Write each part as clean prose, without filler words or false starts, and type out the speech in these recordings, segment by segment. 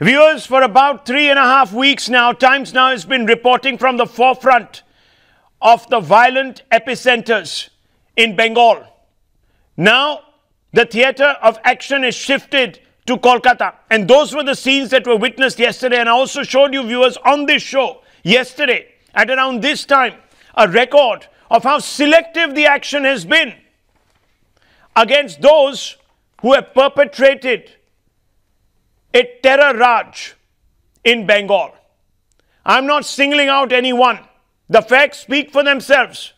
Viewers, for about 3.5 weeks now, Times Now has been reporting from the forefront of the violent epicenters in Bengal. Now, the theatre of action is shifted to Kolkata. And those were the scenes that were witnessed yesterday. And I also showed you, viewers, on this show yesterday, at around this time, a record of how selective the action has been against those who have perpetrated a terror Raj in Bengal. I'm not singling out anyone. The facts speak for themselves.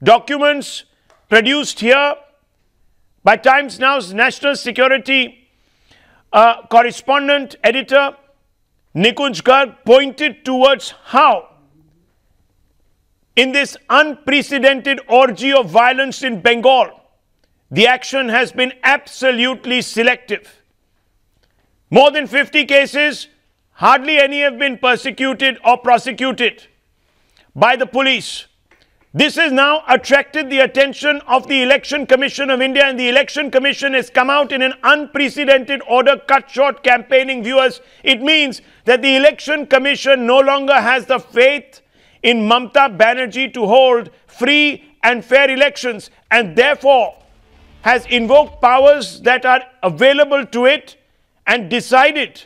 Documents produced here by Times Now's national security correspondent, editor Nikunjgarh, pointed towards how in this unprecedented orgy of violence in Bengal, the action has been absolutely selective. More than 50 cases, hardly any have been persecuted or prosecuted by the police. This has now attracted the attention of the Election Commission of India, and the Election Commission has come out in an unprecedented order, cut short campaigning, viewers. It means that the Election Commission no longer has the faith in Mamata Banerjee to hold free and fair elections, and therefore has invoked powers that are available to it and decided,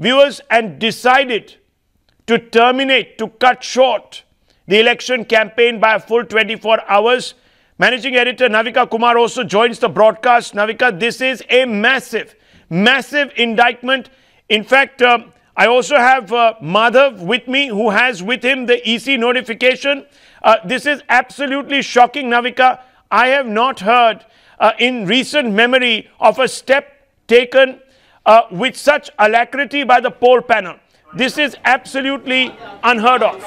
viewers, to terminate, to cut short the election campaign by a full 24 hours. Managing editor Navika Kumar also joins the broadcast. Navika, this is a massive, massive indictment. In fact, I also have Madhav with me, who has with him the EC notification. This is absolutely shocking, Navika. I have not heard in recent memory of a step taken with such alacrity by the poll panel. This is absolutely unheard of.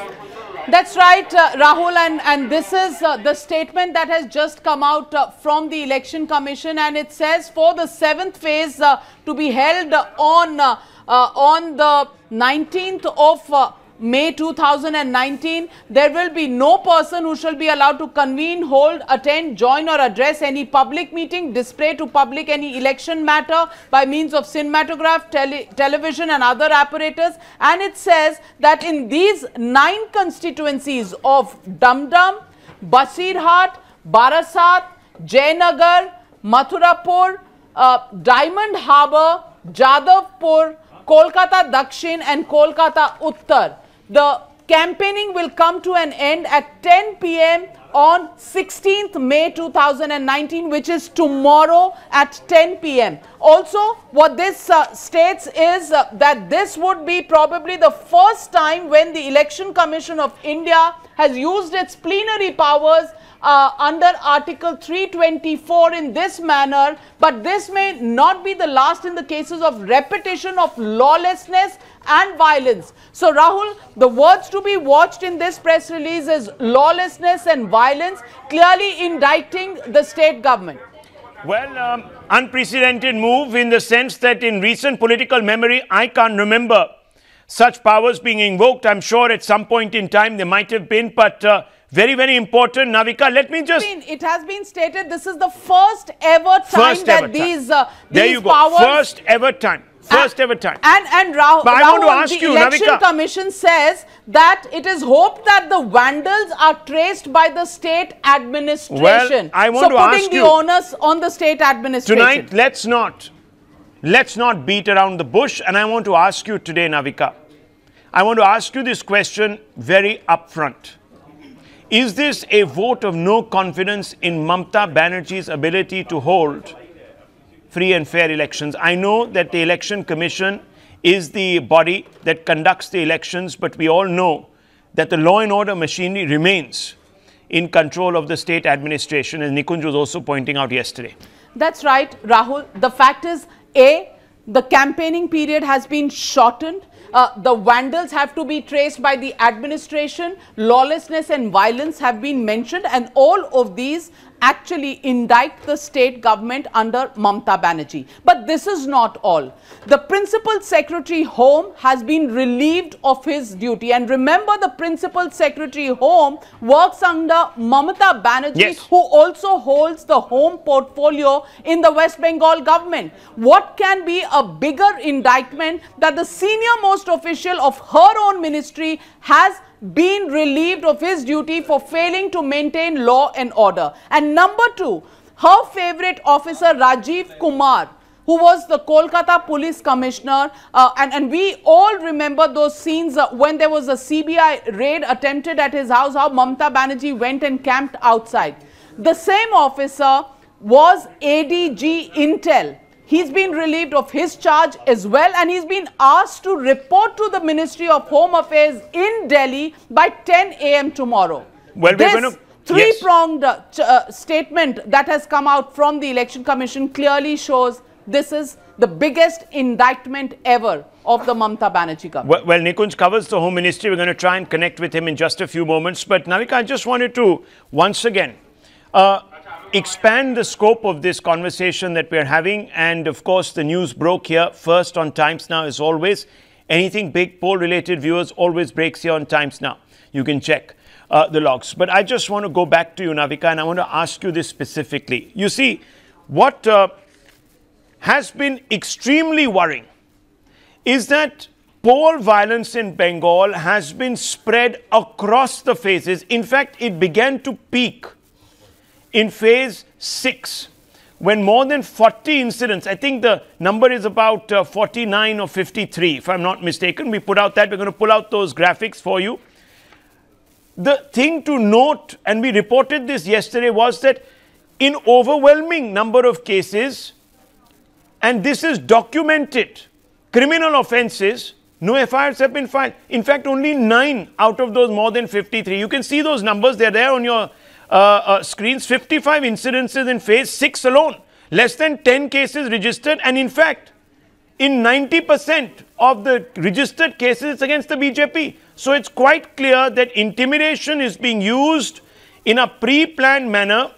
That's right, Rahul, and this is the statement that has just come out from the Election Commission, and it says for the 7th phase to be held on the 19th of May 2019, there will be no person who shall be allowed to convene, hold, attend, join or address any public meeting, display to public any election matter by means of cinematograph, television and other apparatus. And it says that in these 9 constituencies of Dum Dum, Basirhat, Barasat, Jainagar, Mathurapur, Diamond Harbour, Jadavpur, Kolkata Dakshin and Kolkata Uttar, the campaigning will come to an end at 10 p.m. on 16th May 2019, which is tomorrow at 10 p.m. Also, what this states is that this would be probably the first time when the Election Commission of India has used its plenary powers under Article 324 in this manner, but this may not be the last in the cases of repetition of lawlessness and violence. So Rahul, the words to be watched in this press release is lawlessness and violence, clearly indicting the state government. Well, unprecedented move in the sense that in recent political memory, I can't remember such powers being invoked. I'm sure at some point in time there might have been, but very, very important, Navika. Let me just... It has been stated this is the first ever time First ever time. And Rahul, the Election Commission says that it is hoped that the vandals are traced by the state administration. Well, I want to ask you... So putting the onus on the state administration. Tonight, let's not beat around the bush. And I want to ask you today, Navika, I want to ask you this question very upfront. Is this a vote of no confidence in Mamata Banerjee's ability to hold free and fair elections? I know that the Election Commission is the body that conducts the elections, but we all know that the law and order machinery remains in control of the state administration, as Nikunj was also pointing out yesterday. That's right, Rahul. The fact is, A, the campaigning period has been shortened. The vandals have to be traced by the administration. Lawlessness and violence have been mentioned, and all of these actually indict the state government under Mamata Banerjee. But this is not all. The Principal Secretary Home has been relieved of his duty. And remember, the Principal Secretary Home works under Mamata Banerjee, yes, who also holds the home portfolio in the West Bengal government. What can be a bigger indictment that the senior most official of her own ministry has been relieved of his duty for failing to maintain law and order? And number two, her favorite officer Rajiv Kumar, who was the Kolkata police commissioner, and we all remember those scenes when there was a CBI raid attempted at his house, how Mamata Banerjee went and camped outside. The same officer was ADG Intel. He's been relieved of his charge as well, and he's been asked to report to the Ministry of Home Affairs in Delhi by 10 a.m. tomorrow. Well, this three-pronged statement that has come out from the Election Commission clearly shows this is the biggest indictment ever of the Mamata Banerjee government. Well, Nikunj covers the Home Ministry. We're going to try and connect with him in just a few moments. But Navika, I just wanted to once again expand the scope of this conversation that we're having. And of course, the news broke here first on Times Now, as always. Anything big poll related, viewers, always breaks here on Times Now. You can check the logs. But I just want to go back to you, Navika, and I want to ask you this specifically. You see, what has been extremely worrying is that poll violence in Bengal has been spread across the phases. In fact, it began to peak in phase 6, when more than 40 incidents, I think the number is about 49 or 53, if I'm not mistaken. We put out that. We're going to pull out those graphics for you. The thing to note, and we reported this yesterday, was that in overwhelming number of cases, and this is documented, criminal offences, no FIRs have been filed. In fact, only 9 out of those more than 53. You can see those numbers. They're there on your screens. 55 incidences in phase 6 alone, less than 10 cases registered, and in fact, in 90% of the registered cases, it's against the BJP. So it's quite clear that intimidation is being used in a pre-planned manner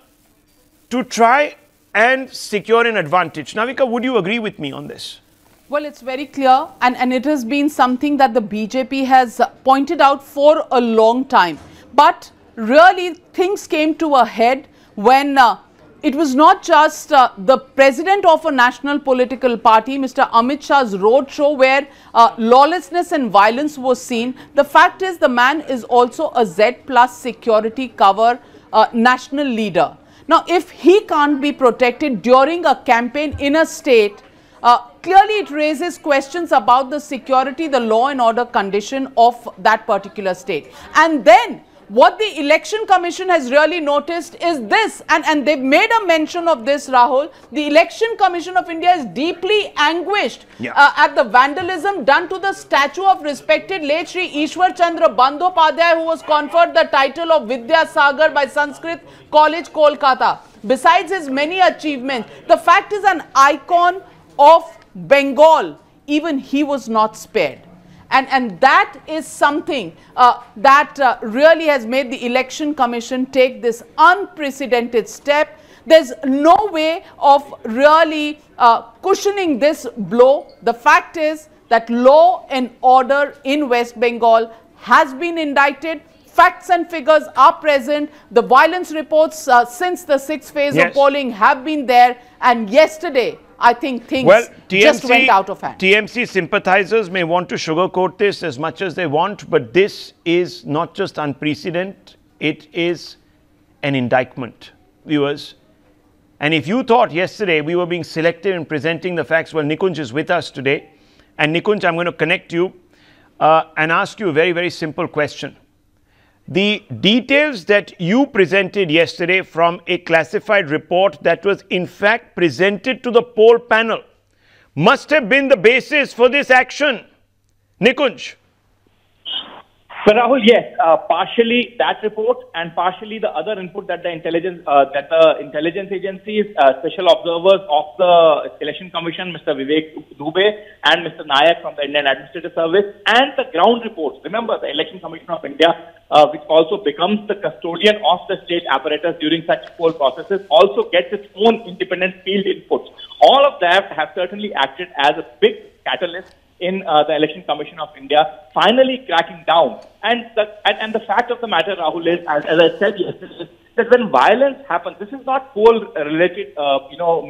to try and secure an advantage. Navika, would you agree with me on this? Well, it's very clear, and it has been something that the BJP has pointed out for a long time. But really, things came to a head when it was not just the president of a national political party, Mr. Amit Shah's roadshow, where lawlessness and violence was seen. The fact is, the man is also a Z+ security cover national leader. Now, if he can't be protected during a campaign in a state, clearly it raises questions about the security, the law and order condition of that particular state. And then what the Election Commission has really noticed is this, and they've made a mention of this, Rahul. The Election Commission of India is deeply anguished at the vandalism done to the statue of respected late Shri Ishwar Chandra Bandyopadhyay, who was conferred the title of Vidya Sagar by Sanskrit College, Kolkata. Besides his many achievements, the fact is, an icon of Bengal, even he was not spared. And that is something that really has made the Election Commission take this unprecedented step. There's no way of really cushioning this blow. The fact is that law and order in West Bengal has been indicted. Facts and figures are present. The violence reports since the 6th phase of polling have been there. And yesterday, I think things just went out of hand. TMC sympathizers may want to sugarcoat this as much as they want, but this is not just unprecedented, it is an indictment, viewers. And if you thought yesterday we were being selective in presenting the facts, well, Nikunj is with us today. And Nikunj, I'm going to connect you and ask you a very, very simple question. The details that you presented yesterday from a classified report that was in fact presented to the poll panel must have been the basis for this action. Nikunj. Well, Rahul, yes, partially that report and partially the other input that the intelligence agencies, special observers of the Election Commission, Mr. Vivek Dubey and Mr. Nayak from the Indian Administrative Service, and the ground reports. Remember, the Election Commission of India, which also becomes the custodian of the state apparatus during such poll processes, also gets its own independent field inputs. All of that have certainly acted as a big catalyst in the Election Commission of India, finally cracking down. And the fact of the matter, Rahul, is, as I said yesterday, that when violence happens, this is not poll-related,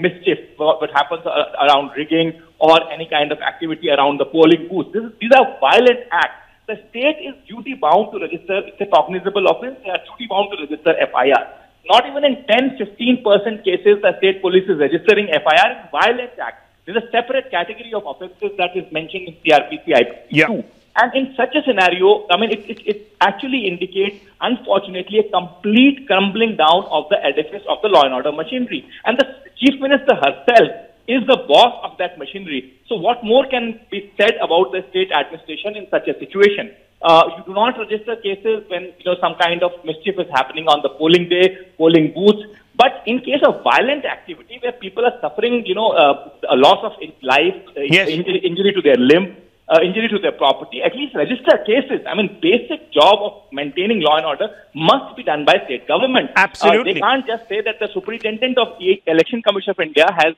mischief that happens around rigging or any kind of activity around the polling booth. These are violent acts. The state is duty-bound to register. It's a cognizable offense. They are duty-bound to register FIR. Not even in 10-15% cases, the state police is registering FIR in violent acts. There's a separate category of offences that is mentioned in CRPC IP2. Yeah. And in such a scenario, I mean, it actually indicates, unfortunately, a complete crumbling down of the edifice of the law and order machinery. And the Chief Minister herself is the boss of that machinery. So what more can be said about the state administration in such a situation? You do not register cases when some kind of mischief is happening on the polling day, polling booths. But in case of violent activity where people are suffering, a loss of life, yes, injury to their limb, injury to their property, at least register cases. I mean, basic job of maintaining law and order must be done by state government. Absolutely. They can't just say that the superintendent of the Election Commission of India has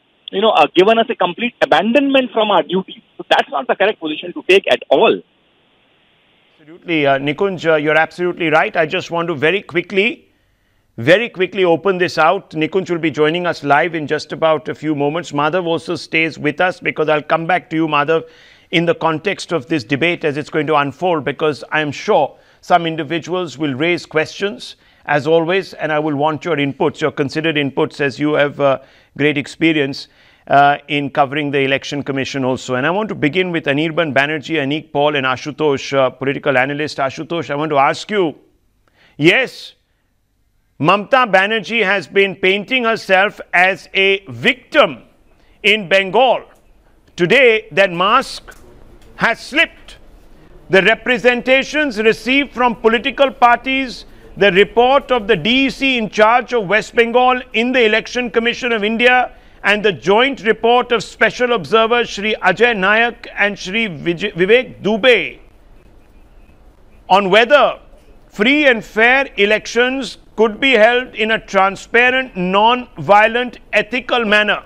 given us a complete abandonment from our duties. So that's not the correct position to take at all. Absolutely, Nikunj, you're absolutely right. I just want to very quickly open this out. Nikunj will be joining us live in just about a few moments. Madhav also stays with us because I'll come back to you, Madhav, in the context of this debate as it's going to unfold, because I'm sure some individuals will raise questions, as always, and I will want your inputs, your considered inputs, as you have great experience in covering the Election Commission also. And I want to begin with Anirban Banerjee, Anik Paul and Ashutosh, political analyst. Ashutosh, I want to ask you, yes, Mamata Banerjee has been painting herself as a victim in Bengal. Today, that mask has slipped. The representations received from political parties, the report of the DEC in charge of West Bengal in the Election Commission of India, and the joint report of special observers Shri Ajay Nayak and Shri Vivek Dubey on whether free and fair elections could be held in a transparent, non-violent, ethical manner.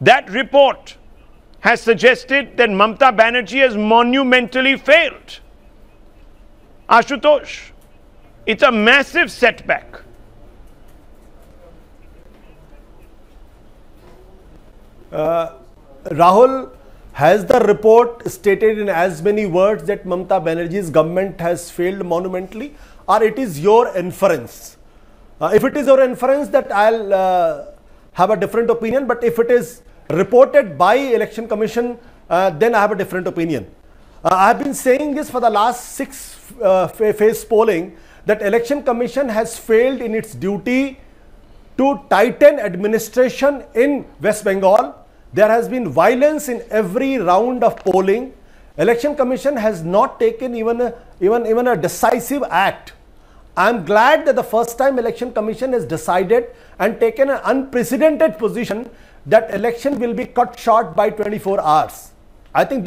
That report has suggested that Mamata Banerjee has monumentally failed. Ashutosh, it's a massive setback. Rahul, has the report stated in as many words that Mamata Banerjee's government has failed monumentally, or it is your inference? If it is your inference, that I'll have a different opinion, but if it is reported by Election Commission, then I have a different opinion. I have been saying this for the last 6 phase polling, that Election Commission has failed in its duty to tighten administration in West Bengal. There has been violence in every round of polling. Election Commission has not taken even a decisive act. I am glad that the first time Election Commission has decided and taken an unprecedented position that election will be cut short by 24 hours. I think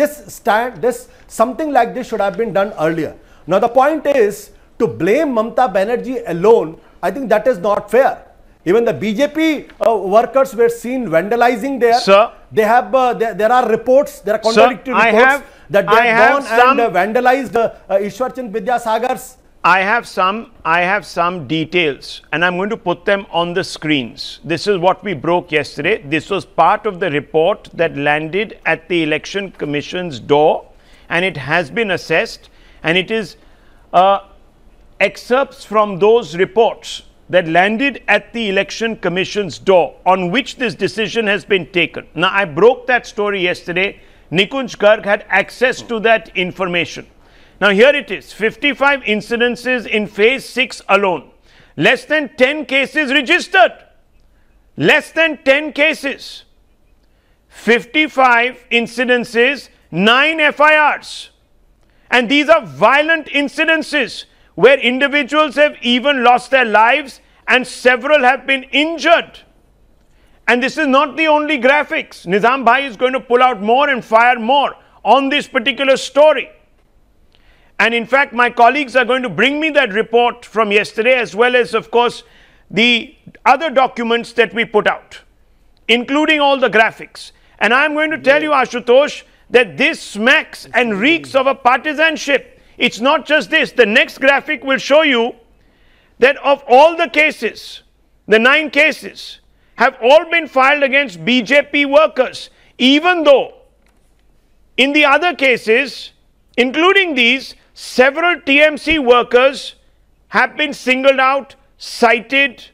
something like this should have been done earlier. Now the point is, to blame Mamata Banerjee alone, I think that is not fair. Even the BJP workers were seen vandalizing there. Sir, they have there are reports, there are contradictory reports that they have gone and vandalized Ishwar Chand Vidya Sagar's. I have some details, and I'm going to put them on the screens. This is what we broke yesterday. This was part of the report that landed at the Election Commission's door, and it has been assessed, and it is excerpts from those reports that landed at the Election Commission's door, on which this decision has been taken. Now, I broke that story yesterday. Nikunjgarh had access to that information. Now, here it is. 55 incidences in phase 6 alone. Less than 10 cases registered. Less than 10 cases. 55 incidences, 9 FIRs. And these are violent incidences where individuals have even lost their lives and several have been injured. And this is not the only graphics. Nizam Bhai is going to pull out more and fire more on this particular story. And in fact, my colleagues are going to bring me that report from yesterday, as well as, of course, the other documents that we put out, including all the graphics. And I'm going to tell you, Ashutosh, that this smacks and reeks of a partisanship. It's not just this. The next graphic will show you that of all the cases, the 9 cases have all been filed against BJP workers, even though in the other cases, including these, several TMC workers have been singled out, cited.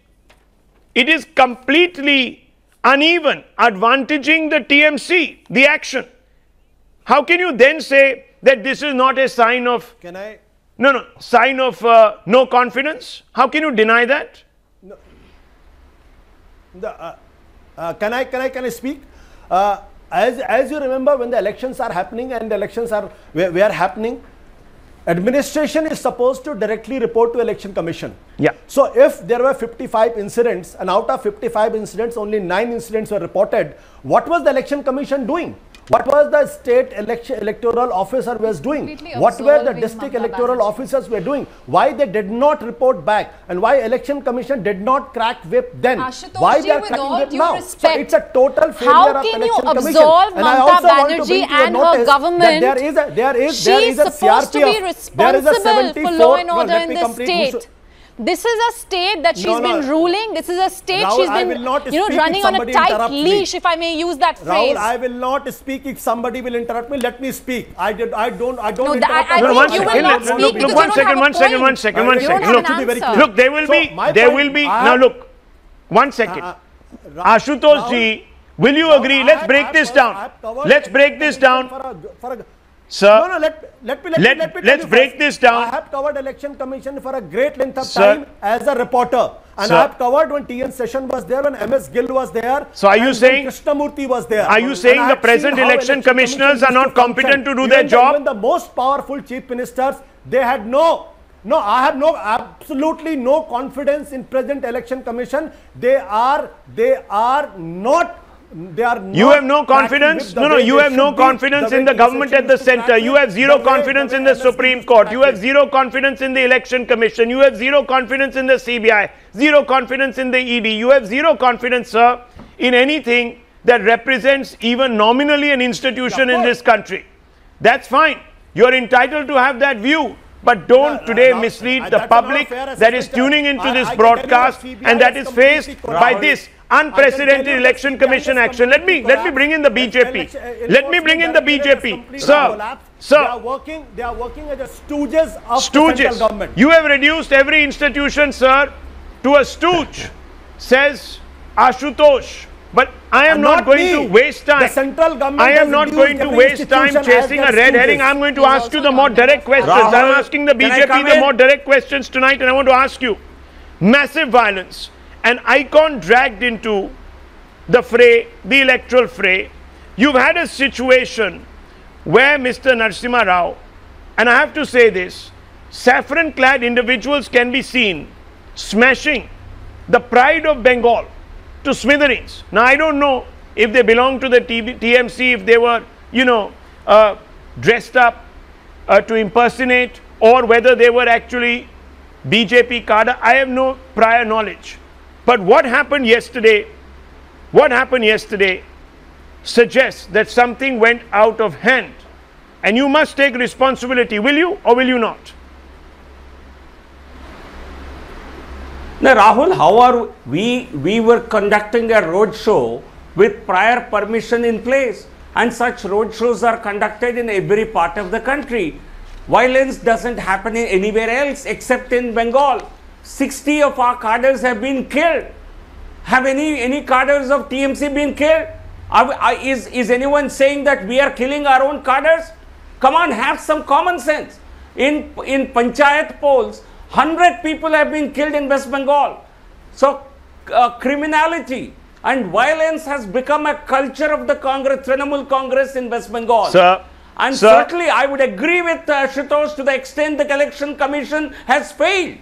It is completely uneven, advantaging the TMC, the action. How can you then say that this is not a sign of no confidence? How can you deny that? No. Can I speak? As you remember, when the elections are happening, and the elections are where happening, administration is supposed to directly report to Election Commission. Yeah. So if there were 55 incidents, and out of 55 incidents, only 9 incidents were reported, what was the Election Commission doing? What was the state electoral officer was doing? What were the district electoral officers were doing? Why they did not report back, and why Election Commission did not crack whip then? Ashutosh, why they are cracking whip now? So it's a total failure of Election Commission. How can you absolve Mamata Banerjee and her government? She is supposed to be responsible for law and order in the state. This is a state that she's been ruling. This is a state Rahul, she's been, running on a tight leash, if I may use that phrase. Rahul, I will not speak if somebody will interrupt me. Let me speak. I don't interrupt. Look, one second. Look, there will be, now look, one second. Ashutosh ji, will you agree? Let's break this down. Let's break this down. Sir, let's break this down. I have covered Election Commission for a great length of time as a reporter. And I have covered when TN Session was there, when MS Gill was there. So are you saying, Krishnamurthy was there. Are you saying the present election commissioners are not competent to do their job? Even the most powerful chief ministers, they had absolutely no confidence in present Election Commission. You have no confidence? No, no, you have no confidence in the government at the center. You have zero confidence in the Supreme Court. You have zero confidence in the Election Commission. You have zero confidence in the CBI. Zero confidence in the ED. You have zero confidence, sir, in anything that represents even nominally an institution in this country. That's fine. You're entitled to have that view. But don't today mislead the public that is tuning into this broadcast and that is faced by this unprecedented Election Commission action. Let me bring in the BJP. Let me bring in the BJP. Sir, they are working as a stooges of the central government. You have reduced every institution, sir, to a stooge, says Ashutosh. But I am not going to waste time. I am not going to waste time chasing a red herring. I am going to ask you the more direct questions. I am asking the BJP the more direct questions tonight, and I want to ask you. Massive violence. An icon dragged into the fray, the electoral fray. You've had a situation where Mr. Narasimha Rao, and I have to say this, saffron-clad individuals can be seen smashing the pride of Bengal to smithereens. Now, I don't know if they belong to the TMC, if they were, dressed up to impersonate, or whether they were actually BJP cadre. I have no prior knowledge. But what happened yesterday suggests that something went out of hand. And you must take responsibility. Will you or will you not? Now, Rahul, how are we were conducting a roadshow with prior permission in place. And such roadshows are conducted in every part of the country. Violence doesn't happen anywhere else except in Bengal. 60 of our cadres have been killed. Have any cadres of TMC been killed? Is anyone saying that we are killing our own cadres? Come on, have some common sense. In panchayat polls, 100 people have been killed in West Bengal. So criminality and violence has become a culture of the Congress, Trinamool Congress in West Bengal. Sir, And sir, certainly I would agree with Ashutosh to the extent the Election Commission has failed,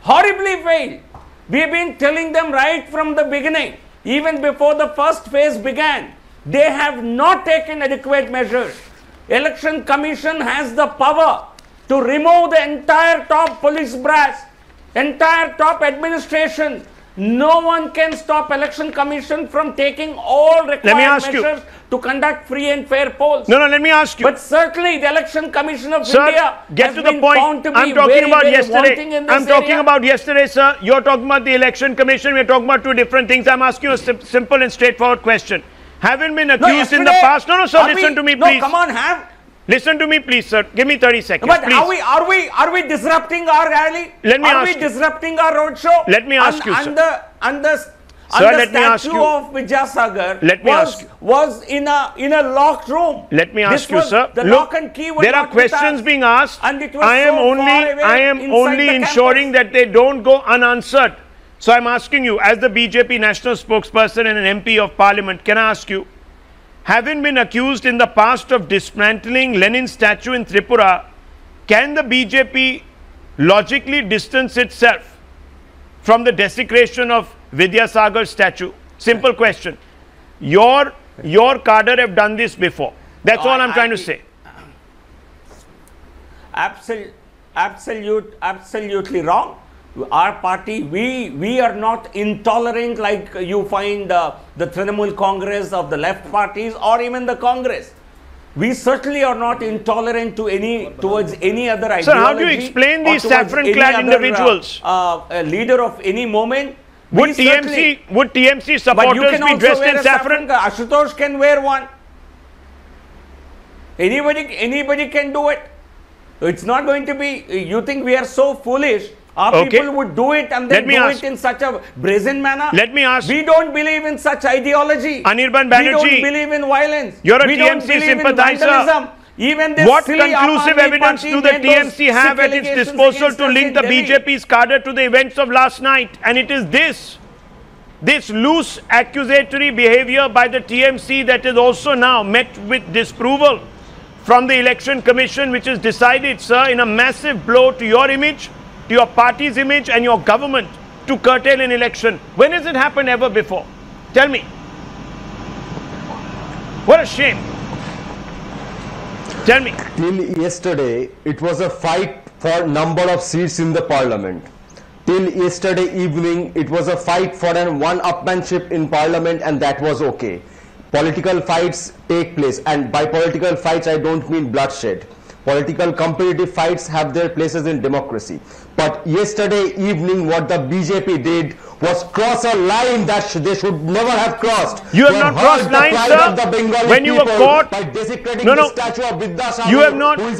horribly failed. We have been telling them right from the beginning, even before the first phase began, they have not taken adequate measures. Election Commission has the power to remove the entire top police brass, entire top administration. No one can stop Election Commission from taking all required measures to conduct free and fair polls. No, no, let me ask you. But certainly the Election Commission of India has been found to be I'm talking about yesterday, sir. You're talking about the Election Commission. We're talking about two different things. I'm asking you a simple and straightforward question. Haven't been accused in the past. No, no, sir, listen to me, please. No, come on, listen to me, please, sir. Give me 30 seconds, but please. Are we disrupting our rally? Let me ask you. Are we disrupting our roadshow? Let me ask you, sir. And the statue of Vidya Sagar was in a locked room. Let me ask you, sir. The lock and key were not with us. There are questions being asked. I am only ensuring that they don't go unanswered. So I'm asking you, as the BJP national spokesperson and an MP of Parliament, can I ask you, having been accused in the past of dismantling Lenin's statue in Tripura, can the BJP logically distance itself from the desecration of Vidya Sagar's statue? Simple question. Your cadre have done this before. That's all I'm trying to say. Absolutely wrong. Our party, we are not intolerant like you find the Trinamool Congress of the left parties or even the Congress. We certainly are not intolerant to towards any other ideology. Sir, how do you explain these saffron-clad individuals? A leader of any moment. Would TMC supporters be dressed in saffron? Ashutosh can wear one. Anybody can do it. It's not going to be. You think we are so foolish? Our people would do it and they do it in such a brazen manner. Let me ask. We don't believe in such ideology. Anirban Banerjee. We don't believe in violence. You're a TMC sympathizer. Even this what conclusive evidence do the TMC have at its disposal to link the BJP's cadre to the events of last night? And it is this loose accusatory behavior by the TMC that is also now met with disapproval from the Election Commission, which is decided, sir, in a massive blow to your image, to your party's image and your government to curtail an election. When has it happened ever before? Tell me. What a shame. Tell me. Till yesterday, it was a fight for number of seats in the parliament. Till yesterday evening, it was a fight for an one-upmanship in parliament, and that was okay. Political fights take place, and by political fights, I don't mean bloodshed. Political competitive fights have their places in democracy. But yesterday evening, what the BJP did was cross a line that they should never have crossed. You have not crossed lines, sir. When you were caught, by desecrating the statue of Vidya Sagar,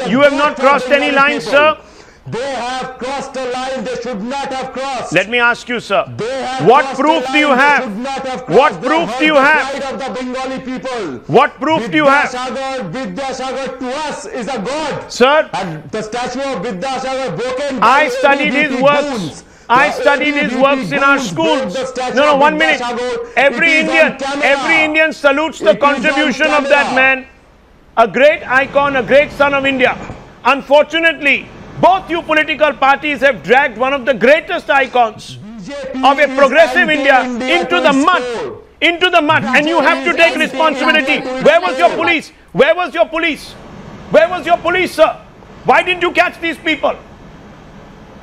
you have not crossed any lines, sir. They have crossed a line they should not have crossed. Let me ask you, sir. What proof do you have? What proof do you have? What proof do you have? Vidya Sagar to us is a god. Sir, and the statue of Vidya Sagar broken. I studied his works. I studied his works in our schools. No, 1 minute. Every Indian salutes the contribution of that man. A great icon, a great son of India. Unfortunately, both you political parties have dragged one of the greatest icons of a progressive India into the mud, and you have to take responsibility. Where was your police? Where was your police? Where was your police, sir? Why didn't you catch these people?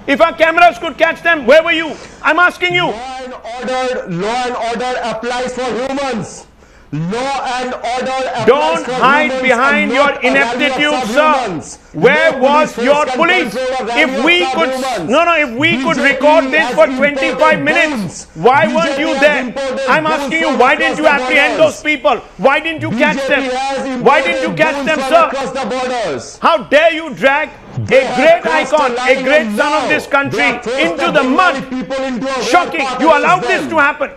If our cameras could catch them, where were you? I'm asking you. Law and order applies for humans. Law and order applies. Don't hide behind your ineptitude, sir. Where was your police? If we could record this for 25 minutes, why weren't you there? I'm asking you, why didn't you apprehend those people? Why didn't you catch them? Why didn't you catch them, sir? How dare you drag a great icon, a great son of this country into the mud? Shocking. You allowed this to happen.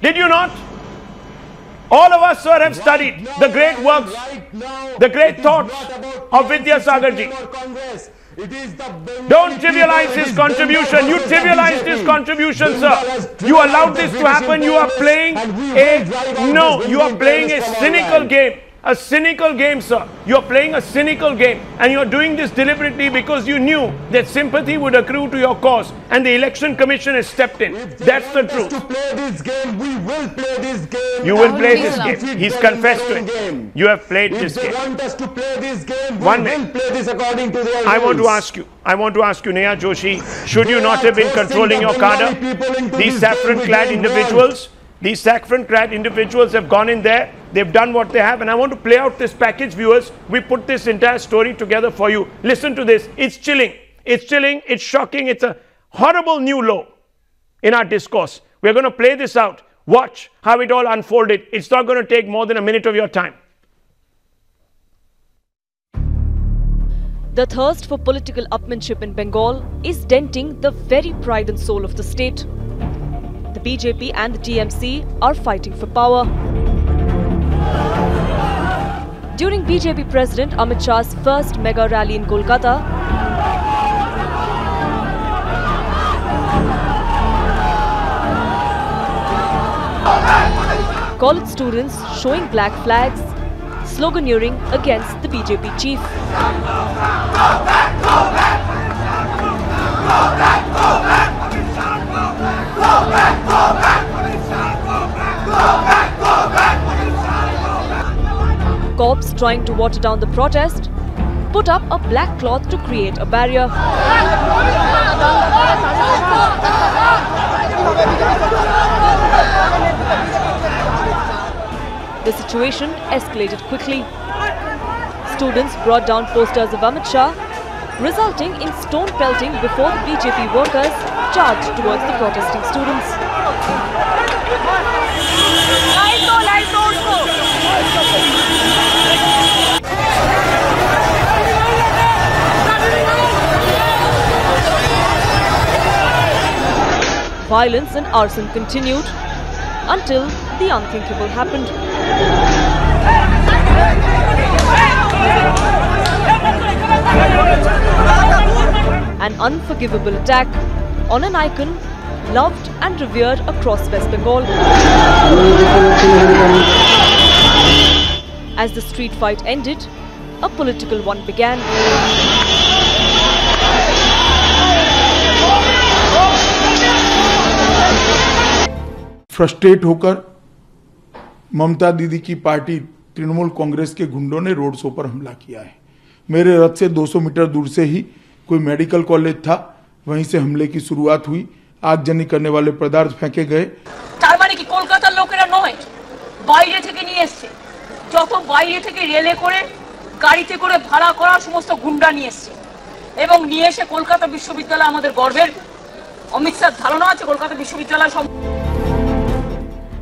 Did you not? All of us, sir, have studied the great works, the great thoughts of Vidya Sagarji. Don't trivialize his contribution. You trivialized his contribution, sir. You allowed this to happen. You are playing a cynical game A cynical game, sir. You're playing a cynical game, and you're doing this deliberately because you knew that sympathy would accrue to your cause, and the Election Commission has stepped in. That's the truth. To play this game, we will play this game. You will play this game. He's confessed to it. You have played this game. If they want us to play this game, we will play this according to their rules. I want to ask you, Neha Joshi, should you not have been controlling your cadre? These saffron-clad individuals. These saffron-clad individuals have gone in there, they've done what they have, and I want to play out this package, viewers. We put this entire story together for you. Listen to this. It's chilling. It's chilling. It's shocking. It's a horrible new low in our discourse. We're going to play this out. Watch how it all unfolded. It's not going to take more than a minute of your time. The thirst for political upmanship in Bengal is denting the very pride and soul of the state. The BJP and the TMC are fighting for power. During BJP President Amit Shah's first mega rally in Kolkata, college students showing black flags, sloganeering against the BJP chief. Cops trying to water down the protest put up a black cloth to create a barrier. The situation escalated quickly. Students brought down posters of Amit Shah, resulting in stone pelting before the BJP workers charged towards the protesting students. Violence and arson continued until the unthinkable happened. An unforgivable attack on an icon loved and revered across West Bengal. As the street fight ended, a political one began. Frustrate होकर ममता दीदी की party Trinamool Congress के गुंडों ने road show पर हमला किया है। मेरे रथ से 200 मीटर दूर से ही कोई मेडिकल कॉलेज था, वहीं से हमले की शुरुआत हुई। आगजनी करने वाले पदार्थ फेंके गए। तार माने कि कोलकाता लोकेरा नॉय বাইরে থেকে নিয়ে আসছে, যত বাইরে থেকে রেলে করে গাড়িতে করে ভাড়া করা সমস্ত গুন্ডা নিয়ে আসছে এবং নিয়ে এসে কলকাতা বিশ্ববিদ্যালয় আমাদের গর্বের অমিত স্যার ধারণা আছে কলকাতা বিশ্ববিদ্যালয়।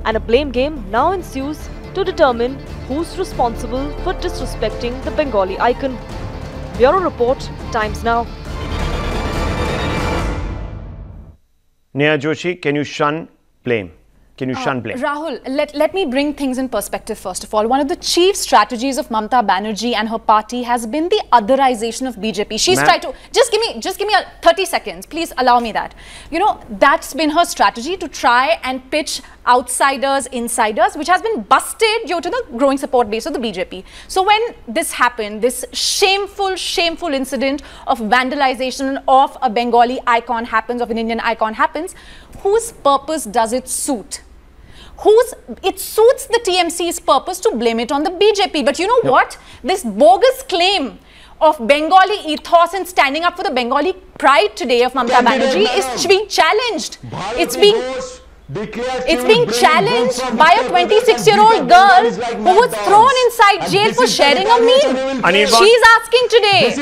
And a blame game now ensues to determine who's responsible for disrespecting the Bengali icon. Bureau Report, Times Now. Neha Joshi, can you shun blame? Can you shun blame? Rahul, let me bring things in perspective first of all. One of the chief strategies of Mamata Banerjee and her party has been the otherization of BJP. She's tried to, just give me 30 seconds, please allow me that. You know, that's been her strategy, to try and pitch outsiders, insiders, which has been busted due to the growing support base of the BJP. So when this happened, this shameful, shameful incident of vandalization of a Bengali icon happens, of an Indian icon happens, whose purpose does it suit? It suits the TMC's purpose to blame it on the BJP. But you know what? This bogus claim of Bengali ethos and standing up for the Bengali pride today of Mamata Banerjee is being challenged. It's being challenged by a 26-year-old girl who was thrown inside jail for sharing a meme. She's asking today.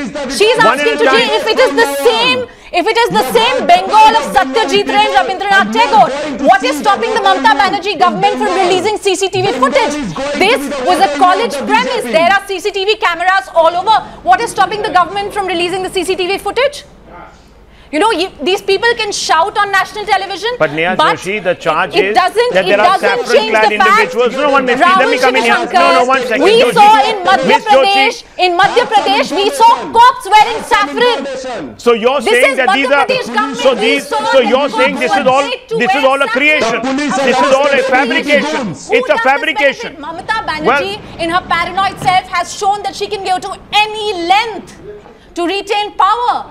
If it is the same, Bengal of Satyajit Ray and Rabindranath Tagore, what is stopping the Mamata Banerjee government from releasing CCTV footage? This was a college premise. There are CCTV cameras all over. What is stopping the government from releasing the CCTV footage? You know, these people can shout on national television. But Neha Joshi, the charge is that there are saffron-clad individuals. No one misses. Let me come in here. No, one second. We saw in Madhya Pradesh, we saw cops wearing saffron. So you're saying that these are... So you're saying this is all a creation. This is all a fabrication. It's a fabrication. Mamata Banerjee, in her paranoid self, has shown that she can go to any length to retain power.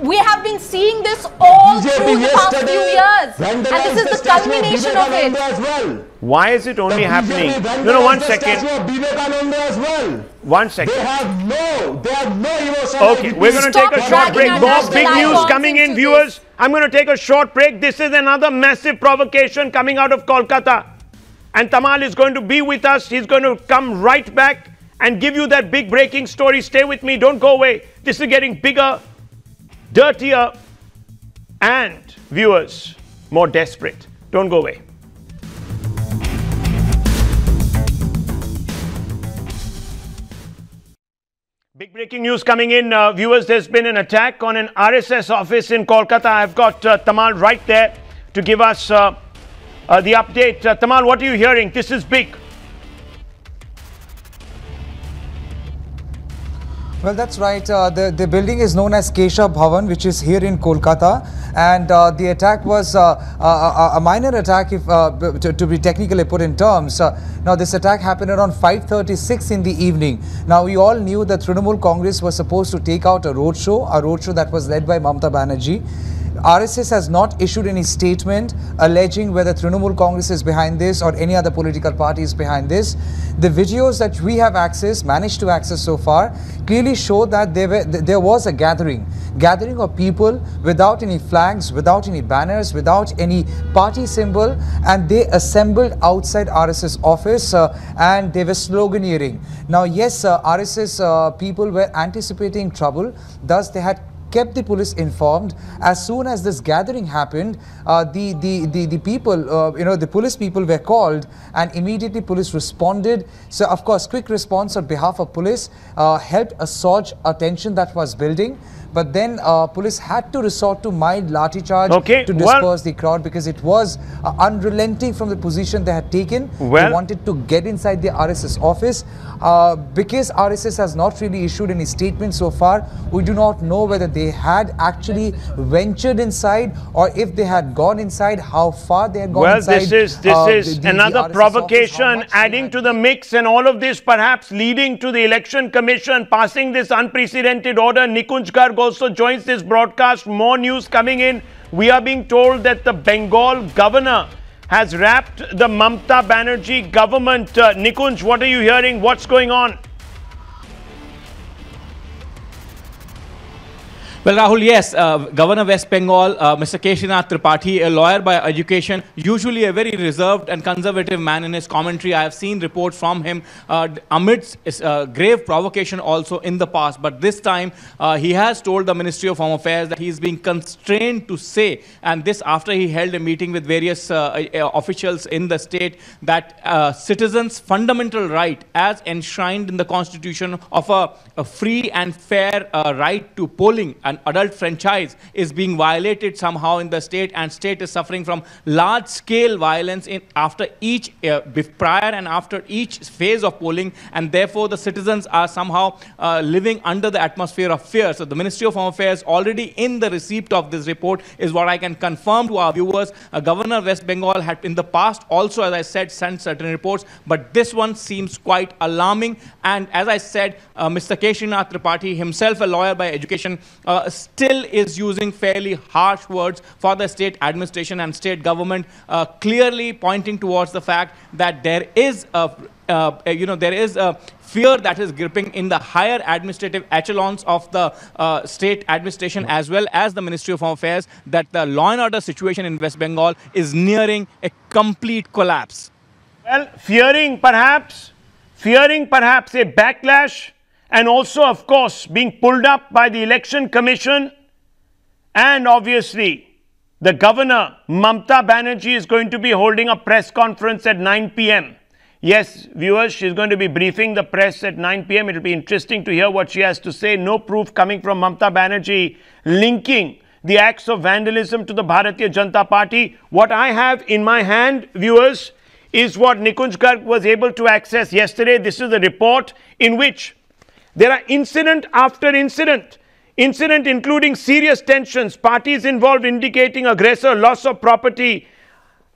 We have been seeing this all through the past few years, and this is the culmination of it. Why is it only happening? No, one second. One second. They have no emotion. Okay, we're going to take a short break. More big news coming in, viewers. I'm going to take a short break. This is another massive provocation coming out of Kolkata. And Tamal is going to be with us. He's going to come right back and give you that big breaking story. Stay with me. Don't go away. This is getting bigger, dirtier, and viewers, more desperate. Don't go away. Big breaking news coming in, viewers. There's been an attack on an RSS office in Kolkata. I've got Tamal right there to give us the update. Tamal, what are you hearing? This is big. Well, that's right. The building is known as Kesha Bhavan, which is here in Kolkata, and the attack was a minor attack, if to be technically put in terms. Now, this attack happened around 5:36 in the evening. Now, we all knew that Trinamool Congress was supposed to take out a roadshow that was led by Mamata Banerjee. RSS has not issued any statement alleging whether Trinamool Congress is behind this or any other political party is behind this. The videos that we have managed to access so far clearly show that there was a gathering of people without any flags, without any banners, without any party symbol, and they assembled outside RSS office and they were sloganeering. Now, yes, RSS people were anticipating trouble, thus they had kept the police informed. As soon as this gathering happened, the people, the police people were called, and immediately police responded. So, of course, quick response on behalf of police helped assuage attention that was building. But then police had to resort to mild lathi charge to disperse the crowd, because it was unrelenting from the position they had taken. They wanted to get inside the RSS office. Because RSS has not really issued any statement so far, we do not know whether they had actually ventured inside, or if they had gone inside, how far they had gone inside. Well, this is another provocation adding to the mix, and all of this perhaps leading to the Election Commission passing this unprecedented order. Nikunjgarh also joins this broadcast. More news coming in. We are being told that the Bengal governor has wrapped the Mamata Banerjee government. Nikunj, what are you hearing? What's going on? Well, Rahul, yes, Governor West Bengal, Mr. Keshari Nath Tripathi, a lawyer by education, usually a very reserved and conservative man in his commentary. I have seen reports from him amidst grave provocation also in the past. But this time, he has told the Ministry of Home Affairs that he is being constrained to say, and this after he held a meeting with various officials in the state, that citizens' fundamental right, as enshrined in the Constitution, of a free and fair right to polling and adult franchise, is being violated somehow in the state, and state is suffering from large-scale violence after each prior and after each phase of polling, and therefore the citizens are somehow living under the atmosphere of fear. So the Ministry of Home Affairs, already in the receipt of this report, is what I can confirm to our viewers. Governor West Bengal had in the past also, as I said, sent certain reports, but this one seems quite alarming. And as I said, Mr. Keshari Nath Tripathi, himself a lawyer by education, still is using fairly harsh words for the state administration and state government, clearly pointing towards the fact that there is a fear that is gripping in the higher administrative echelons of the state administration, as well as the Ministry of Home Affairs, that the law and order situation in West Bengal is nearing a complete collapse. Well, fearing perhaps a backlash, and also, of course, being pulled up by the Election Commission, and obviously the governor, Mamata Banerjee, is going to be holding a press conference at 9 p.m. Yes, viewers, she's going to be briefing the press at 9 p.m. It'll be interesting to hear what she has to say. No proof coming from Mamata Banerjee linking the acts of vandalism to the Bharatiya Janata Party. What I have in my hand, viewers, is what Nikunjgarh was able to access yesterday. This is the report in which there are incident after incident. Incident including serious tensions, parties involved indicating aggressor, loss of property,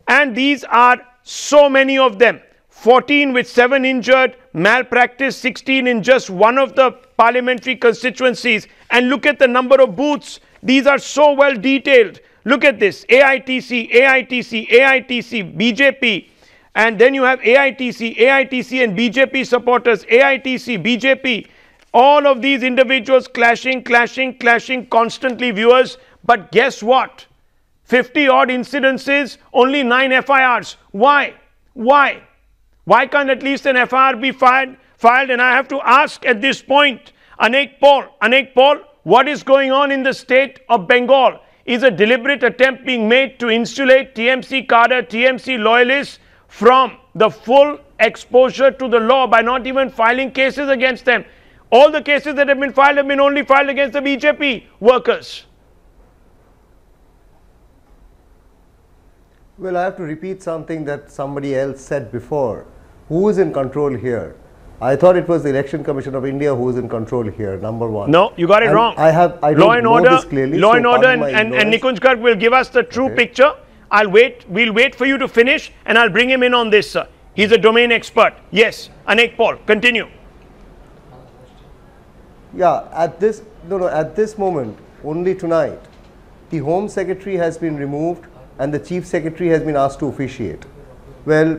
and these are so many of them. 14 with 7 injured, malpractice 16 in just one of the parliamentary constituencies. And look at the number of booths. These are so well detailed. Look at this, AITC, AITC, AITC, BJP. And then you have AITC, AITC and BJP supporters, AITC, BJP. All of these individuals clashing constantly, viewers. But guess what? 50 odd incidences, only 9 FIRs. Why? Why? Why can't at least an FIR be filed? And I have to ask at this point, Anik Paul, what is going on in the state of Bengal? Is a deliberate attempt being made to insulate TMC cadre, TMC loyalists from the full exposure to the law by not even filing cases against them? All the cases that have been filed have been only filed against the BJP workers. Well, I have to repeat something that somebody else said before. Who is in control here? I thought it was the Election Commission of India who is in control here, number one. No, you got it wrong. I don't know this clearly. Law and order, and Nikunjgarh will give us the true picture. We'll wait for you to finish and I'll bring him in on this, sir. He's a domain expert. Yes, Anik Paul, continue. Yeah, at this moment, only tonight, the Home Secretary has been removed and the Chief Secretary has been asked to officiate. Well,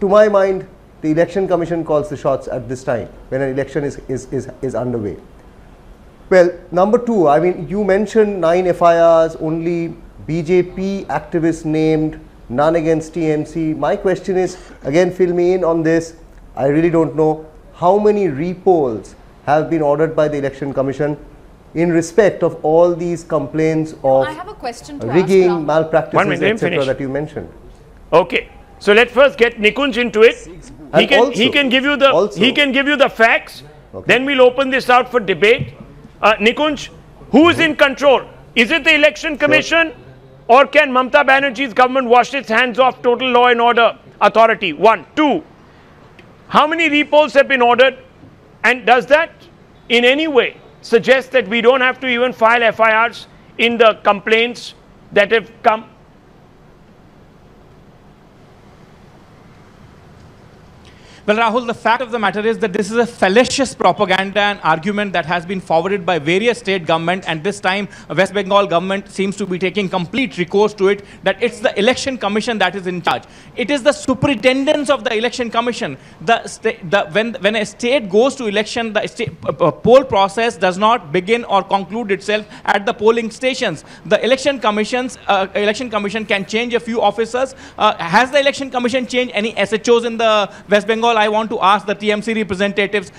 to my mind, the Election Commission calls the shots at this time when an election is underway. Well, number two, I mean, you mentioned 9 FIRs, only BJP activists named, none against TMC. My question is, again, fill me in on this. I really don't know how many repolls have been ordered by the Election Commission in respect of all these complaints of rigging, malpractices, etc. that you mentioned. Okay, so let's first get Nikunj into it. He can give you the facts. Okay. Then we'll open this out for debate. Nikunj, who is in control? Is it the Election Commission, or can Mamata Banerjee's government wash its hands off total law and order authority? One, two. How many repolls have been ordered? And does that in any way suggest that we don't have to even file FIRs in the complaints that have come? Well, Rahul, the fact of the matter is that this is a fallacious propaganda and argument that has been forwarded by various state governments, and this time West Bengal government seems to be taking complete recourse to it, that it's the Election Commission that is in charge. It is the superintendence of the Election Commission. When a state goes to election, the poll process does not begin or conclude itself at the polling stations. The Election Commission can change a few officers. Has the Election Commission changed any SHOs in the West Bengal? I want to ask the TMC representatives,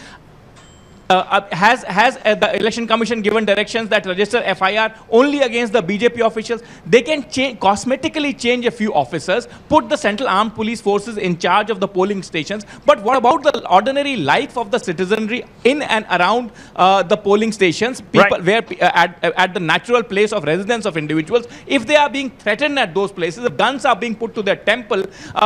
has the Election Commission given directions that register FIR only against the BJP officials? They can cosmetically change a few officers, put the Central Armed Police Forces in charge of the polling stations, but what about the ordinary life of the citizenry in and around the polling stations, people, right, where at the natural place of residence of individuals? If they are being threatened at those places, if guns are being put to their temple,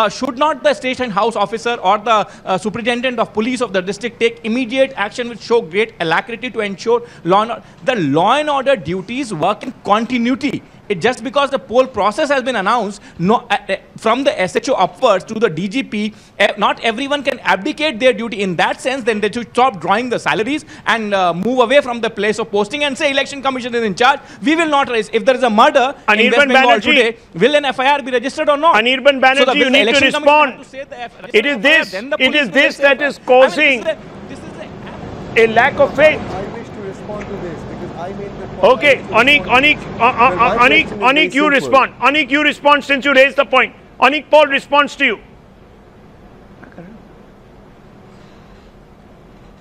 should not the station house officer or the superintendent of police of the district take immediate action which show great alacrity to ensure law and order? The law and order duties work in continuity. Just because the poll process has been announced, from the SHO upwards to the DGP, not everyone can abdicate their duty. In that sense, then they should stop drawing the salaries and move away from the place of posting and say Election Commission is in charge. We will not raise. If there is a murder in West Bengal today, will an FIR be registered or not? Anirban Banerjee, so you need to respond. It is this that is causing a lack of faith. I wish to respond to this because I made the point. Okay, Anik, you respond. Anik, you respond since you raised the point. Anik Paul responds to you.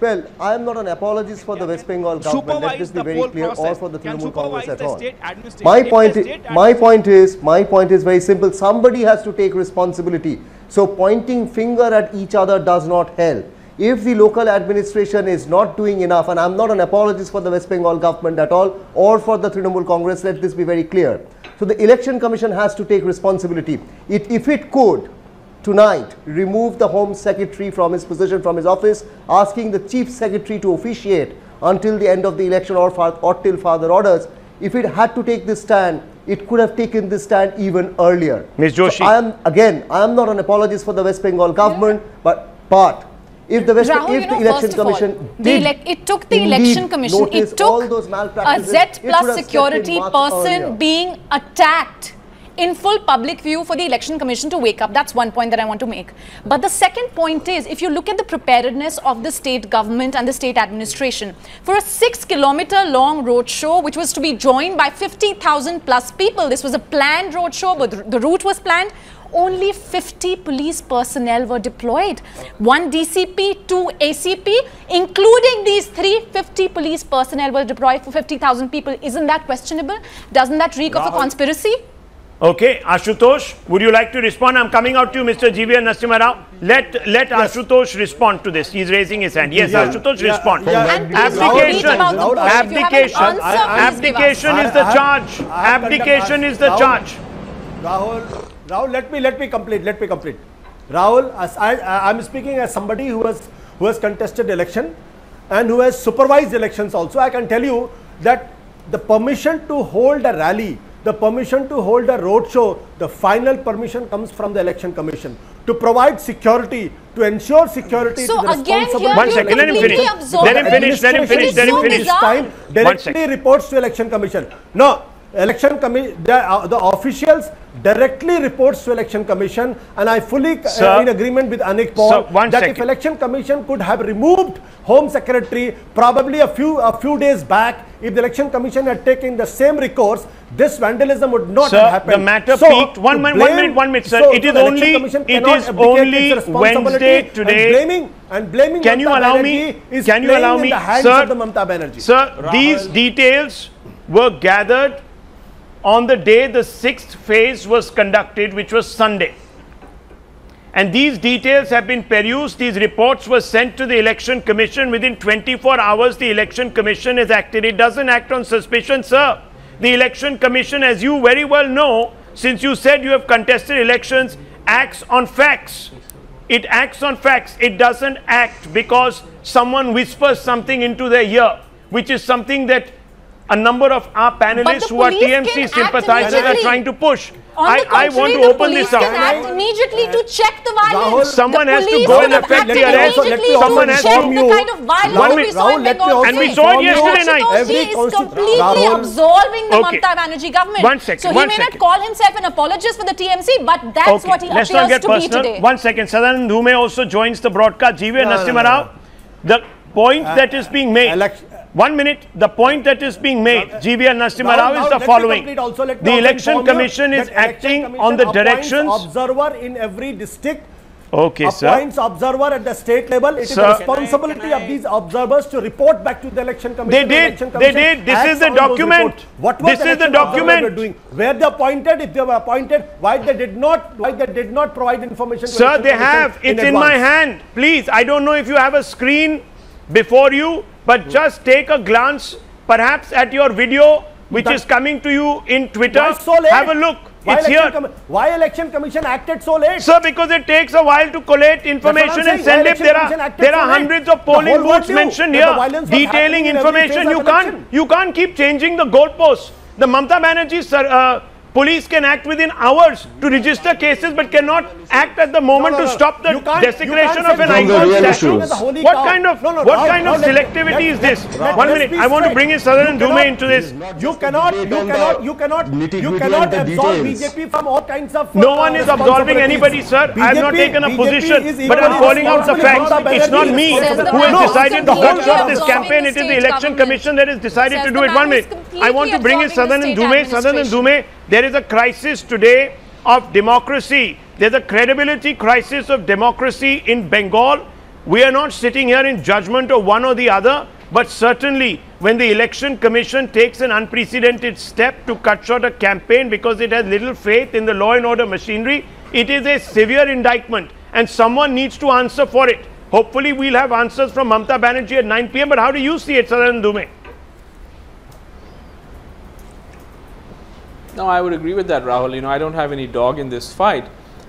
Well, I am not an apologist for the West Bengal government, let this be very clear, or for the Trinamool Congress at all. My point is very simple. Somebody has to take responsibility. So pointing finger at each other does not help. if the local administration is not doing enough, and I'm not an apologist for the West Bengal government at all or for the Trinamool Congress, let this be very clear. So the Election Commission has to take responsibility. If it could tonight remove the Home Secretary from his position, from his office, asking the Chief Secretary to officiate until the end of the election or till further orders, if it had to take this stand, it could have taken this stand even earlier. Ms. Joshi. So I am not an apologist for the West Bengal government, but if the Election Commission did, it took the Election Commission, it took a Z plus security person being attacked in full public view for the Election Commission to wake up. That's one point that I want to make. But the second point is, if you look at the preparedness of the state government and the state administration for a 6-kilometer long road show, which was to be joined by 50,000 plus people. This was a planned road show, but the route was planned. Only 50 police personnel were deployed. 1 DCP, 2 ACP, including these 350 police personnel were deployed for 50,000 people. Isn't that questionable? Doesn't that reek of a conspiracy? Okay, Ashutosh, would you like to respond? I'm coming out to you, Mr. GVN Nastimarao. Let Ashutosh respond to this. He's raising his hand. Yes, Ashutosh, respond. And abdication is the charge. Abdication is the charge. Rahul, let me complete. Rahul, I'm speaking as somebody who has contested election and who has supervised elections also. I can tell you that the permission to hold a rally, the permission to hold a roadshow, the final permission comes from the Election Commission to provide security, to ensure security. So to again, here one second, let him finish. Time directly reports to Election Commission. No, Election Commission, the officials directly reports to Election Commission, and I fully in agreement with Anik Paul that if Election Commission could have removed Home Secretary probably a few days back, if the Election Commission had taken the same recourse, this vandalism would not have happened. The matter peaked. One minute, sir. So it is only Wednesday today. And blaming can Mamata you allow Banerjee me? Is can you allow me, sir? The Mamata Banerjee. Sir, Rahul, these details were gathered on the day the 6th phase was conducted, which was Sunday. And these details have been perused. These reports were sent to the Election Commission. Within 24 hours, the Election Commission has acted. It doesn't act on suspicion, sir. The Election Commission, as you very well know, since you said you have contested elections, acts on facts. It acts on facts. It doesn't act because someone whispers something into their ear, which is something that a number of our panelists who are TMC sympathizers are trying to push. I want to open this up. Immediately to check the violence. Someone has to go and affect the arrest. Someone has to check the kind of violence. And we saw it yesterday night. He is completely absolving the Mamata Banerjee government. So he may not call himself an apologist for the TMC, but that's what he appears to be today. One second. Sadhan Dume also joins the broadcast. GVN Nastimarao, the point that is being made. 1 minute. The point that is being made, GVN Nastimarao, is the following. The Election Commission is acting on the directions. Observer in every district. Okay, sir. Appoints observer at the state level. It is the responsibility of these observers to report back to the Election Commission. They did. This is the document. This is the document. Were they appointed? If they were appointed, why they did not? Why they did not provide information? Sir, they have. It's in my hand. Please, I don't know if you have a screen before you, but just take a glance perhaps at your video which is coming to you in Twitter. So have a look. It's here. Why Election Commission acted so late? Sir, because it takes a while to collate information and send it. There are hundreds of polling booths mentioned here, detailing information. You can't keep changing the goalposts. The Mamata Banerjee police can act within hours to register cases, but cannot act at the moment to stop the desecration of an icon statue. What kind of selectivity is this? 1 minute. I want to bring in Sadhan Dume into this. You cannot absolve BJP from all kinds of. No one is absolving anybody, sir. I have not taken a position, but I'm calling out the facts. It's not me who has decided to cut short this campaign. It is the Election Commission that has decided to do it. 1 minute. I want to bring in Sadhan Dume. Sadhan Dume. There is a crisis today of democracy. There's a credibility crisis of democracy in Bengal. We are not sitting here in judgment of one or the other, but certainly when the Election Commission takes an unprecedented step to cut short a campaign because it has little faith in the law and order machinery, it is a severe indictment and someone needs to answer for it. Hopefully we'll have answers from Mamata Banerjee at 9 PM. But how do you see it, Sadhan Dume? No, I would agree with that, Rahul. You know, I don't have any dog in this fight.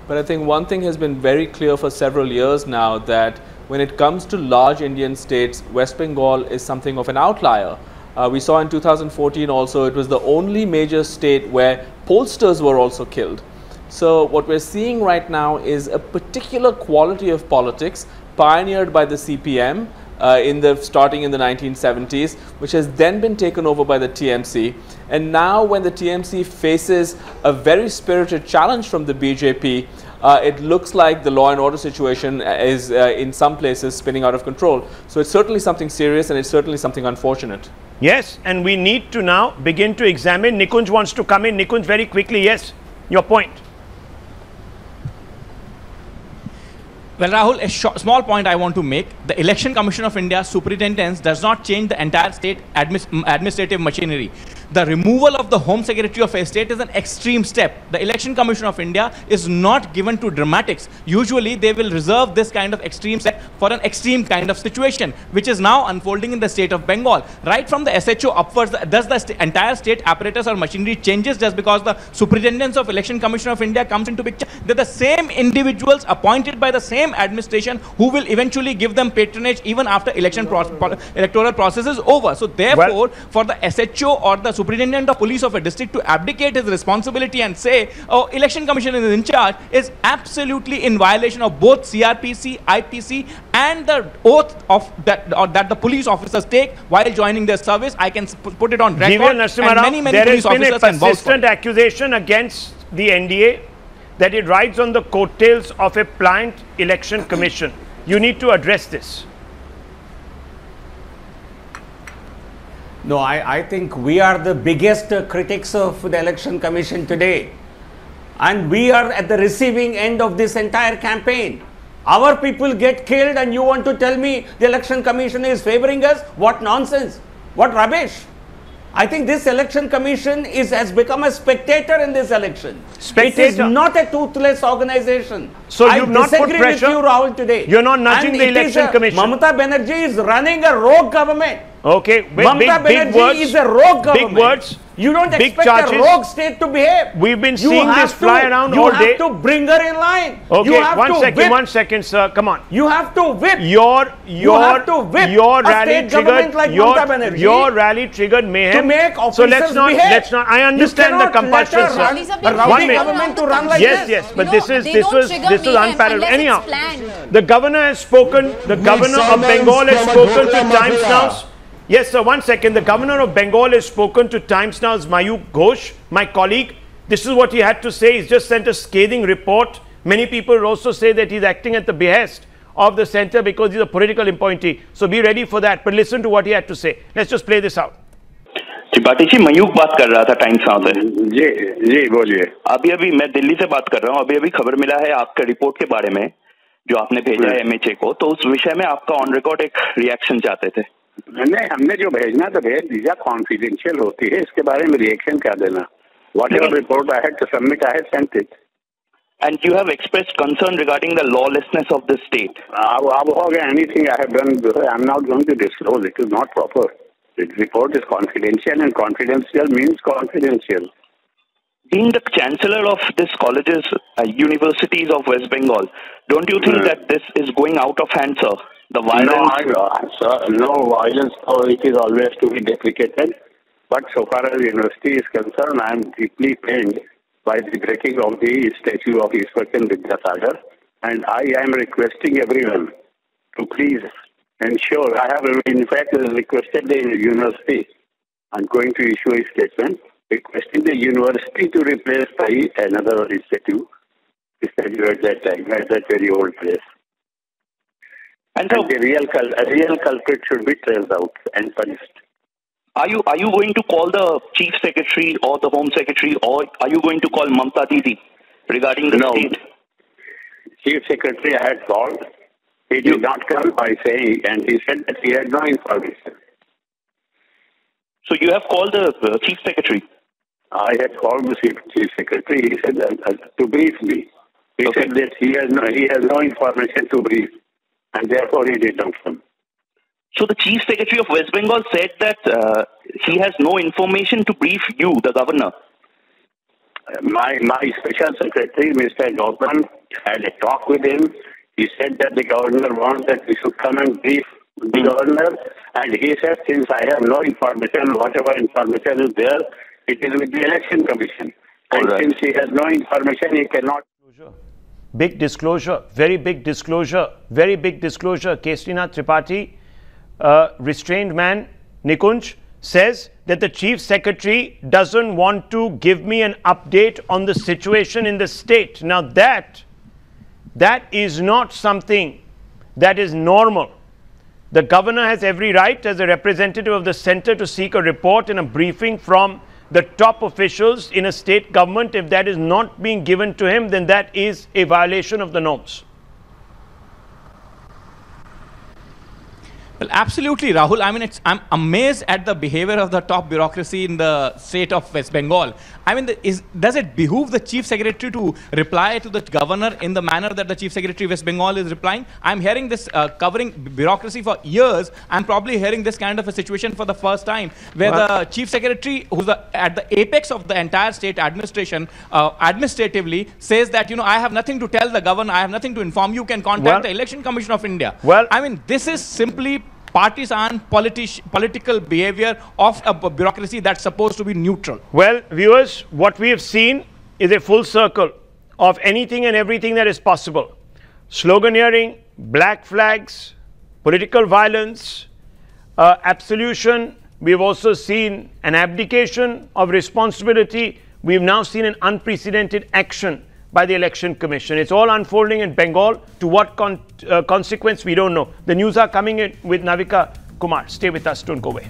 But I think one thing has been very clear for several years now, that when it comes to large Indian states, West Bengal is something of an outlier. We saw in 2014 also, it was the only major state where pollsters were also killed. So what we're seeing right now is a particular quality of politics pioneered by the CPM starting in the 1970s, which has then been taken over by the TMC. And now when the TMC faces a very spirited challenge from the BJP, it looks like the law and order situation is in some places spinning out of control. So it's certainly something serious, and it's certainly something unfortunate. Yes, and we need to now begin to examine. Nikunj wants to come in. Nikunj, very quickly, yes, your point. Well, Rahul, a small point I want to make. The Election Commission of India superintendence does not change the entire state administrative machinery. The removal of the Home Secretary of a state is an extreme step. The Election Commission of India is not given to dramatics. Usually, they will reserve this kind of extreme step for an extreme kind of situation, which is now unfolding in the state of Bengal. Right from the SHO upwards, thus the entire state apparatus or machinery changes just because the superintendence of Election Commission of India comes into picture. They're the same individuals appointed by the same administration who will eventually give them patronage even after election electoral process is over. So therefore, for the SHO or the Superintendent of Police of a district to abdicate his responsibility and say, oh, Election Commission is in charge, is absolutely in violation of both CRPC, IPC and the oath of that the police officers take while joining their service. I can put it on record. And many there police has been a persistent accusation against the NDA that it rides on the coattails of a pliant Election Commission. You need to address this. No, I think we are the biggest critics of the Election Commission today, and we are at the receiving end of this entire campaign. Our people get killed and you want to tell me the Election Commission is favoring us? What nonsense, what rubbish. I think this Election Commission has become a spectator in this election. Spectator. It is not a toothless organization. So I disagree with you, Rahul, today. You're not nudging the Election Commission. Mamata Banerjee is running a rogue government. Okay, Mamata Banerjee is a rogue government. Big words. You don't expect a rogue state to behave. We've been seeing this fly around all day. You have to bring her in line. Okay, one second, sir. Come on. You have to whip. You have to whip a rally state government like Mamata Banerjee. Your rally triggered mayhem. To make officers behave. I understand the compulsion, sir. But rowdy government to run like this. Yes, but this was unparalleled. Anyhow, the governor has spoken. The governor of Bengal has spoken to Times Now. Yes, sir. One second. The governor of Bengal has spoken to Times Now's Mayuk Ghosh, my colleague. This is what he had to say. He's just sent a scathing report. Many people also say that he's acting at the behest of the centre because he's a political appointee. So be ready for that. But listen to what he had to say. Let's just play this out. Tripathi ji, Mayukh बात कर रहा था times now से। जी जी बोलिए। अभी अभी मैं दिल्ली से बात कर रहा हूँ। अभी अभी खबर मिला है आपका रिपोर्ट के बारे में जो आपने भेजा है MHA को, तो उस विषय में आपका ऑन रिकॉर्ड एक रिएक्शन चाहते थे। नहीं, हमने जो भेजना तो भेज दीजिए, कॉन्फिडेंशियल होती है, इसके बारे में रिएक्शन क्या देना। Whatever report I had to submit I had sent it and you have expressed concern regarding the lawlessness of the state. अब हो गया, anything I have done I am not going to disclose, it is not proper, this report is confidential and confidential means confidential. Being the chancellor of this colleges universities of West Bengal, don't you think that this is going out of hand, sir? The violence. No, violence. Oh, it is always to be deprecated. But so far as university is concerned, I am deeply pained by the breaking of the statue of Ishwarchan Vidya Sagar, and I am requesting everyone to please ensure. I have, in fact, requested the university. I'm going to issue a statement requesting the university to replace by another institute, the statue at that time, at that very old place. And the real culprit should be traced out and punished. Are you going to call the chief secretary or the home secretary, or are you going to call Mamata Didi regarding the state? Chief secretary I had called. He did not come by saying, and he said that he had no information. So you have called the chief secretary? I had called the chief secretary. He said to brief me. He said that he has no information to brief. and therefore he did not come. So the Chief Secretary of West Bengal said that he has no information to brief you, the governor. My special secretary, Mr. Goldman, had a talk with him. He said that the governor wants that we should come and brief the governor, and he said, since I have no information, whatever information is there, it is with the Election Commission. And since he has no information, he cannot... Big disclosure, very big disclosure, very big disclosure. Keshari Nath Tripathi, restrained man, Nikunj, says that the Chief Secretary doesn't want to give me an update on the situation in the state. Now that is not something that is normal. The governor has every right as a representative of the centre to seek a report and a briefing from the top officials in a state government. If that is not being given to him, then that is a violation of the norms. Well, absolutely, Rahul. I mean, I'm amazed at the behavior of the top bureaucracy in the state of West Bengal. I mean, does it behoove the Chief Secretary to reply to the governor in the manner that the Chief Secretary of West Bengal is replying? I'm hearing this covering bureaucracy for years. I'm probably hearing this kind of a situation for the first time, where the Chief Secretary, who's at the apex of the entire state administration, administratively says that, you know, I have nothing to tell the governor, I have nothing to inform you, can contact the Election Commission of India. Well, I mean, this is simply partisan political behavior of a bureaucracy that's supposed to be neutral. Well, viewers, what we have seen is a full circle of anything and everything that is possible. Sloganeering, black flags, political violence, absolution. We've also seen an abdication of responsibility. We've now seen an unprecedented action by the Election Commission. It's all unfolding in Bengal. To what consequence, we don't know. The news are coming in with Navika Kumar. Stay with us, don't go away.